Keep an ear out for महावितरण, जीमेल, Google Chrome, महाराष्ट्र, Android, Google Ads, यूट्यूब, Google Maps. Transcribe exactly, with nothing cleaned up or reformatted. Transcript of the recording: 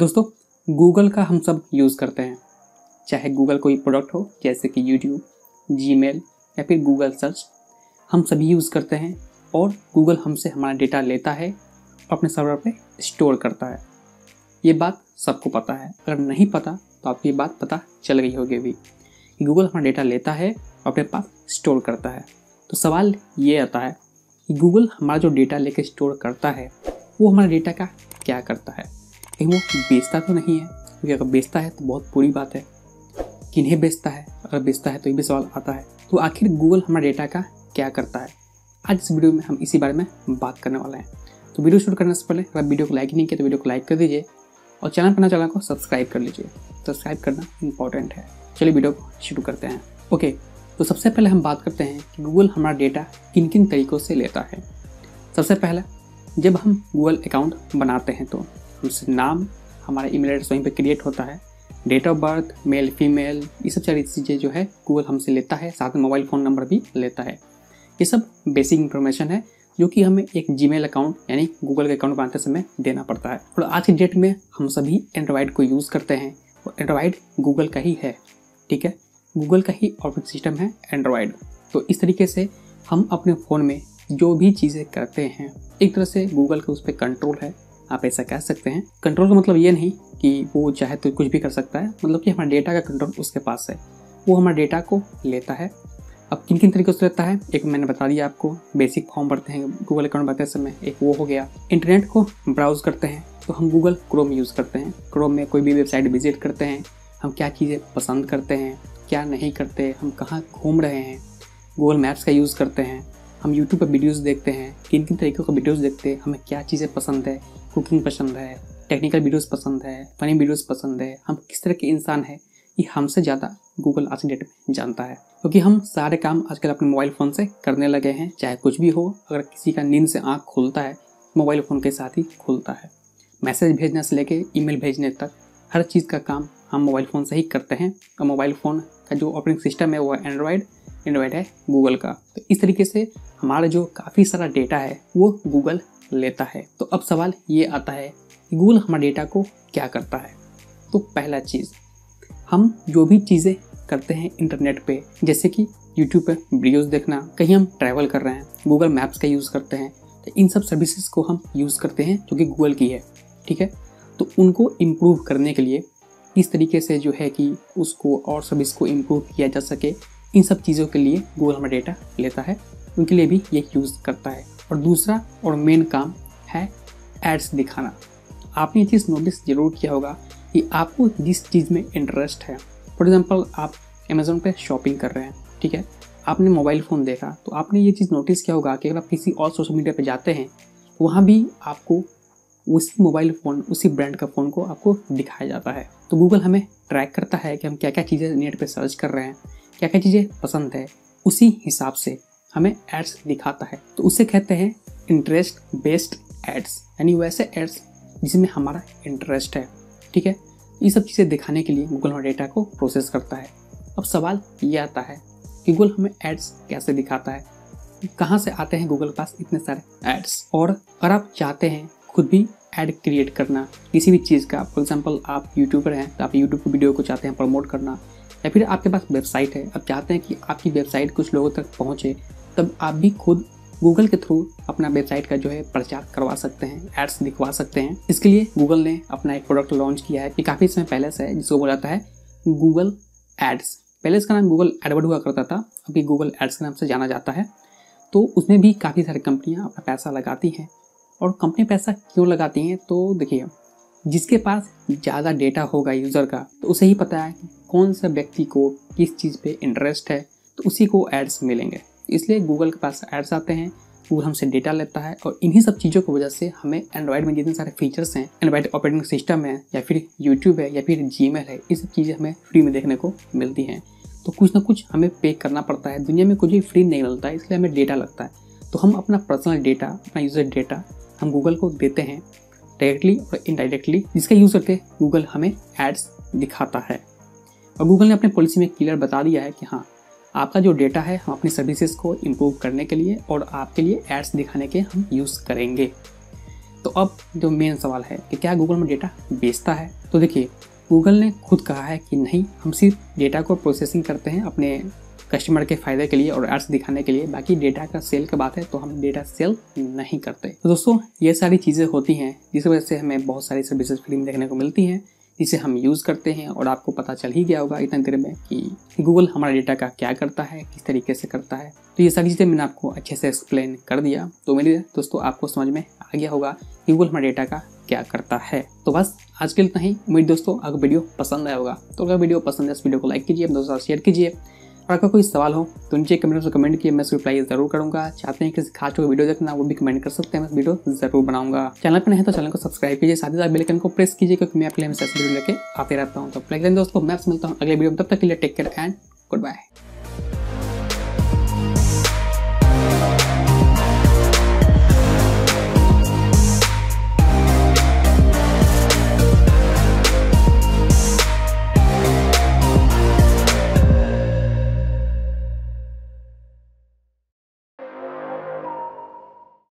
दोस्तों गूगल का हम सब यूज़ करते हैं, चाहे गूगल कोई प्रोडक्ट हो जैसे कि यूट्यूब, जीमेल या फिर गूगल सर्च, हम सभी यूज़ करते हैं और गूगल हमसे हमारा डेटा लेता है और अपने सर्वर पे स्टोर करता है। ये बात सबको पता है, अगर नहीं पता तो आपको ये बात पता चल गई होगी भी कि गूगल हमारा डेटा लेता है और अपने पास स्टोर करता है। तो सवाल ये आता है कि गूगल हमारा जो डेटा लेके स्टोर करता है वो हमारा डेटा का क्या करता है, कहीं वो बेचता तो नहीं है, क्योंकि अगर बेचता है तो बहुत बुरी बात है। किन्हें बेचता है, अगर बेचता है तो ये भी सवाल आता है। तो आखिर गूगल हमारे डेटा का क्या करता है, आज इस वीडियो में हम इसी बारे में बात करने वाले हैं। तो वीडियो शुरू करने से पहले अगर वीडियो को लाइक नहीं किया तो वीडियो को लाइक कर दीजिए और चैनल पर नए चैनल को सब्सक्राइब कर लीजिए, सब्सक्राइब करना इंपॉर्टेंट है। चलिए वीडियो को शुरू करते हैं। ओके, तो सबसे पहले हम बात करते हैं कि गूगल हमारा डेटा किन किन तरीक़ों से लेता है। सबसे पहला, जब हम गूगल अकाउंट बनाते हैं तो हमसे नाम, हमारा ईमेल एड्रेस वहीं पर क्रिएट होता है, date of birth, male female, ये सब सारी चीज़ें जो है गूगल हमसे लेता है, साथ में मोबाइल फ़ोन नंबर भी लेता है। ये सब बेसिक इन्फॉर्मेशन है जो कि हमें एक जीमेल अकाउंट यानी गूगल के अकाउंट बनाते समय देना पड़ता है। और आज की डेट में हम सभी एंड्रॉयड को यूज़ करते हैं और एंड्रॉयड गूगल का ही है, ठीक है, गूगल का ही ऑपरेटिंग सिस्टम है एंड्रॉयड। तो इस तरीके से हम अपने फ़ोन में जो भी चीज़ें करते हैं एक तरह से गूगल का उस पर कंट्रोल है, आप ऐसा कह सकते हैं। कंट्रोल का मतलब ये नहीं कि वो चाहे तो कुछ भी कर सकता है, मतलब कि हमारे डेटा का कंट्रोल उसके पास है, वो हमारे डेटा को लेता है। अब किन किन तरीक़ों से लेता है, एक मैंने बता दिया आपको, बेसिक फॉर्म भरते हैं गूगल अकाउंट बनाते समय, एक वो हो गया। इंटरनेट को ब्राउज़ करते हैं तो हम गूगल क्रोम यूज़ करते हैं, क्रोम में कोई भी वेबसाइट विजिट करते हैं, हम क्या चीज़ें पसंद करते हैं, क्या नहीं करते, हम कहाँ घूम रहे हैं, गूगल मैप्स का यूज़ करते हैं, हम यूट्यूब पर वीडियोज़ देखते हैं, किन किन तरीक़ों का वीडियोज़ देखते हैं, हमें क्या चीज़ें पसंद है, कुकिंग पसंद है, टेक्निकल वीडियोस पसंद है, फनी वीडियोस पसंद है, हम किस तरह के इंसान हैं, ये हमसे ज़्यादा गूगल आज की डेट में जानता है, क्योंकि हम सारे काम आजकल अपने मोबाइल फ़ोन से करने लगे हैं, चाहे कुछ भी हो। अगर किसी का नींद से आँख खुलता है मोबाइल फ़ोन के साथ ही खुलता है, मैसेज भेजने से लेके ईमेल भेजने तक हर चीज़ का काम हम मोबाइल फ़ोन से ही करते हैं। और मोबाइल फ़ोन का जो ऑपरेटिंग सिस्टम है वो है एंड्रॉयड, एंड्रॉयड है गूगल का। तो इस तरीके से हमारा जो काफ़ी सारा डेटा है वो गूगल लेता है। तो अब सवाल ये आता है कि गूगल हमारे डेटा को क्या करता है। तो पहला चीज़, हम जो भी चीज़ें करते हैं इंटरनेट पे, जैसे कि यूट्यूब पर वीडियोस देखना, कहीं हम ट्रैवल कर रहे हैं, गूगल मैप्स का यूज़ करते हैं, तो इन सब सर्विसेज को हम यूज़ करते हैं जो कि गूगल की है, ठीक है। तो उनको इम्प्रूव करने के लिए इस तरीके से जो है कि उसको और सर्विस को इम्प्रूव किया जा सके, इन सब चीज़ों के लिए गूगल हमारा डेटा लेता है, उनके लिए भी ये यूज़ करता है। और दूसरा और मेन काम है एड्स दिखाना। आपने ये चीज़ नोटिस ज़रूर किया होगा कि आपको जिस चीज़ में इंटरेस्ट है, फॉर एग्ज़ाम्पल आप अमेज़ोन पे शॉपिंग कर रहे हैं, ठीक है, आपने मोबाइल फ़ोन देखा तो आपने ये चीज़ नोटिस किया होगा कि अगर आप किसी और सोशल मीडिया पे जाते हैं वहाँ भी आपको उसी मोबाइल फ़ोन, उसी ब्रांड का फ़ोन को आपको दिखाया जाता है। तो गूगल हमें ट्रैक करता है कि हम क्या क्या चीज़ें नेट पर सर्च कर रहे हैं, क्या क्या चीज़ें पसंद है, उसी हिसाब से हमें एड्स दिखाता है। तो उसे कहते हैं इंटरेस्ट बेस्ड एड्स, यानी वैसे एड्स जिसमें हमारा इंटरेस्ट है, ठीक है। ये सब चीज़ें दिखाने के लिए गूगल हमारे डेटा को प्रोसेस करता है। अब सवाल ये आता है कि गूगल हमें एड्स कैसे दिखाता है, कहाँ से आते हैं गूगल के पास इतने सारे एड्स। और अगर आप चाहते हैं खुद भी एड क्रिएट करना किसी भी चीज़ का, फॉर एग्जाम्पल आप यूट्यूबर हैं तो आप यूट्यूब की वीडियो को चाहते हैं प्रमोट करना, या फिर आपके पास वेबसाइट है, आप चाहते हैं कि आपकी वेबसाइट कुछ लोगों तक पहुँचे, तब आप भी खुद गूगल के थ्रू अपना वेबसाइट का जो है प्रचार करवा सकते हैं, एड्स दिखवा सकते हैं। इसके लिए गूगल ने अपना एक प्रोडक्ट लॉन्च किया है, ये काफ़ी समय पहले से है, जिसको बोला जाता है गूगल एड्स। पहले इसका नाम गूगल एडवर्ड हुआ करता था, अभी गूगल एड्स के नाम से जाना जाता है। तो उसमें भी काफ़ी सारी कंपनियाँ अपना पैसा लगाती हैं। और कंपनी पैसा क्यों लगाती हैं, तो देखिए, जिसके पास ज़्यादा डेटा होगा यूज़र का तो उसे ही पता है कि कौन सा व्यक्ति को किस चीज़ पर इंटरेस्ट है, तो उसी को एड्स मिलेंगे। इसलिए गूगल के पास एड्स आते हैं, गूगल हमसे डेटा लेता है। और इन्हीं सब चीज़ों की वजह से हमें एंड्रॉयड में जितने सारे फीचर्स हैं, एंड्रॉयड ऑपरेटिंग सिस्टम है, या फिर यूट्यूब है, या फिर जीमेल है, ये सब चीज़ें हमें फ्री में देखने को मिलती हैं। तो कुछ ना कुछ हमें पे करना पड़ता है, दुनिया में कुछ भी फ्री नहीं मिलता है, इसलिए हमें डेटा लगता है। तो हम अपना पर्सनल डेटा, अपना यूज़र डेटा हम गूगल को देते हैं डायरेक्टली और इनडायरेक्टली, जिसका यूज़ करके गूगल हमें एड्स दिखाता है। और गूगल ने अपने पॉलिसी में क्लियर बता दिया है कि हाँ, आपका जो डेटा है हम अपनी सर्विसेज को इम्प्रूव करने के लिए और आपके लिए एड्स दिखाने के हम यूज़ करेंगे। तो अब जो मेन सवाल है कि क्या गूगल में डेटा बेचता है, तो देखिए गूगल ने खुद कहा है कि नहीं, हम सिर्फ डेटा को प्रोसेसिंग करते हैं अपने कस्टमर के फायदे के लिए और एड्स दिखाने के लिए, बाकी डेटा का सेल की बात है तो हम डेटा सेल नहीं करते। तो दोस्तों ये सारी चीज़ें होती हैं जिस वजह से हमें बहुत सारी सर्विसेज फ्री में देखने को मिलती हैं, जिसे हम यूज़ करते हैं। और आपको पता चल ही गया होगा इतने देर में कि गूगल हमारा डेटा का क्या करता है, किस तरीके से करता है। तो ये सारी चीज़ें मैंने आपको अच्छे से एक्सप्लेन कर दिया। तो मेरे दोस्तों आपको समझ में आ गया होगा कि गूगल हमारे डेटा का क्या करता है। तो बस आज के लिए इतना ही। मेरे दोस्तों अगर वीडियो पसंद आया होगा तो अगर वीडियो पसंद है इस वीडियो को लाइक कीजिए, अपने दोस्तों शेयर कीजिए। और अगर कोई सवाल हो तो नीचे कमेंट में कमेंट किए, मैं उसको रिप्लाई ज़रूर करूँगा। चाहते हैं किसी खास को वीडियो देखना, वो भी कमेंट कर सकते हैं, मैं वीडियो जरूर बनाऊंगा। चैनल पर नहीं तो चैनल को सब्सक्राइब कीजिए, साथ ही साथ बेल आइकन को प्रेस कीजिए क्योंकि मैं आपके लिए हमेशा ऐसे वीडियो लेके आते रहता हूँ। तो लाइक दें दोस्तों, मैं मिलता हूँ अगले वीडियो में, तब तक के लिए take care and good bye.